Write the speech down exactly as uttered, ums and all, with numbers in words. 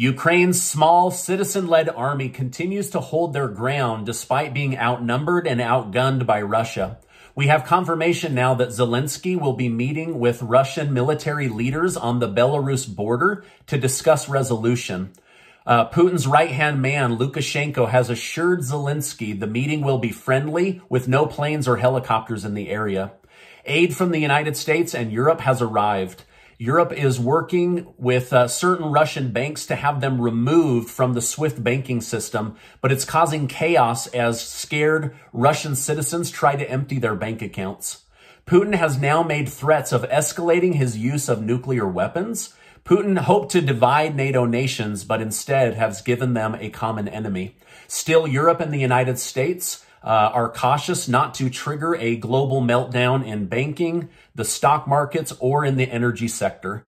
Ukraine's small citizen-led army continues to hold their ground despite being outnumbered and outgunned by Russia. We have confirmation now that Zelensky will be meeting with Russian military leaders on the Belarus border to discuss resolution. Uh, Putin's right-hand man, Lukashenko, has assured Zelensky the meeting will be friendly with no planes or helicopters in the area. Aid from the United States and Europe has arrived. Europe is working with uh, certain Russian banks to have them removed from the SWIFT banking system, but it's causing chaos as scared Russian citizens try to empty their bank accounts. Putin has now made threats of escalating his use of nuclear weapons. Putin hoped to divide NATO nations, but instead has given them a common enemy. Still, Europe and the United States Uh, are cautious not to trigger a global meltdown in banking, the stock markets, or in the energy sector.